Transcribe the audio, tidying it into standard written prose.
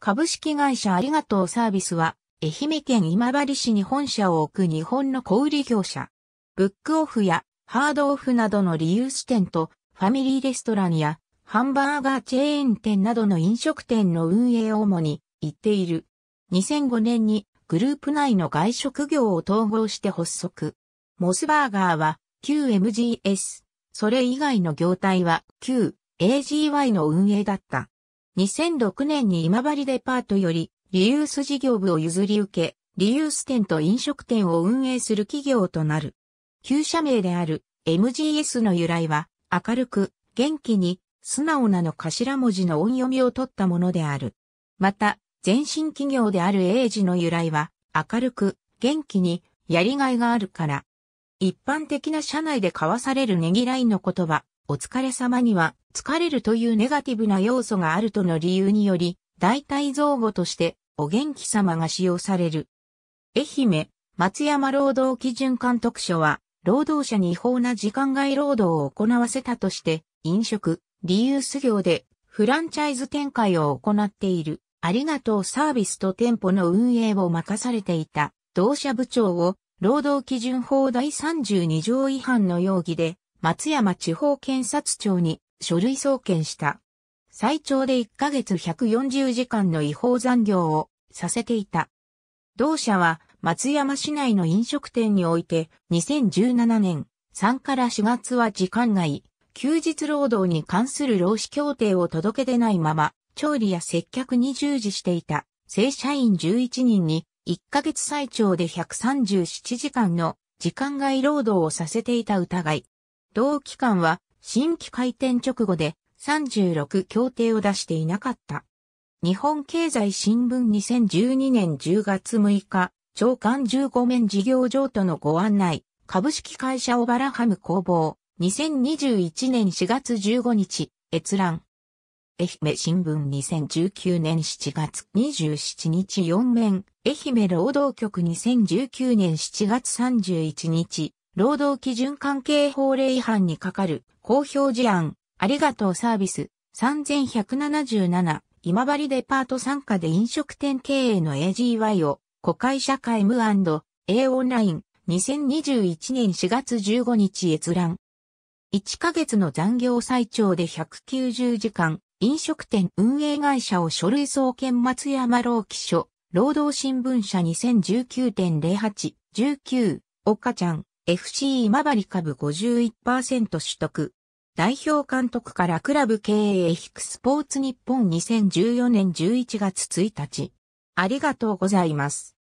株式会社ありがとうサービスは、愛媛県今治市に本社を置く日本の小売業者。ブックオフやハードオフなどのリユース店とファミリーレストランやハンバーガーチェーン店などの飲食店の運営を主に行っている。2005年にグループ内の外食業を統合して発足。モスバーガーは旧 MGS、それ以外の業態は旧 AGY の運営だった。2006年に今治デパートよりリユース事業部を譲り受け、リユース店と飲食店を運営する企業となる。旧社名である MGS の由来は明るく元気に素直なの頭文字の音読みを取ったものである。また、前身企業である AG の由来は明るく元気にやりがいがあるから。一般的な社内で交わされるねぎらいの言葉、お疲れ様には疲れるというネガティブな要素があるとの理由により、代替造語としてお元気様が使用される。愛媛、松山労働基準監督署は、労働者に違法な時間外労働を行わせたとして、飲食、リユース業でフランチャイズ展開を行っている、ありがとうサービスと店舗の運営を任されていた、同社部長を、労働基準法第32条違反の容疑で、松山地方検察庁に書類送検した。最長で1ヶ月140時間の違法残業をさせていた。同社は松山市内の飲食店において、2017年3から4月は時間外、休日労働に関する労使協定を届け出ないまま、調理や接客に従事していた正社員11人に、1ヶ月最長で137時間の時間外労働をさせていた疑い。同期間は新規開店直後で36協定を出していなかった。日本経済新聞2012年10月6日、朝刊15面事業譲渡のご案内、株式会社オバラハム工房、2021年4月15日、閲覧。愛媛新聞2019年7月27日4面、愛媛労働局2019年7月31日、労働基準関係法令違反に係る公表事案、ありがとうサービス、3177、今治デパート傘下で飲食店経営の AGY を、子会社会務&A オンライン、2021年4月15日閲覧。1ヶ月の残業最長で190時間。飲食店運営会社を書類送検松山労基署、労働新聞社 2019.08、19、おかちゃん、FC 今治株 51% 取得。代表監督からクラブ経営スポーツ日本2014年11月1日。ありがとうございます。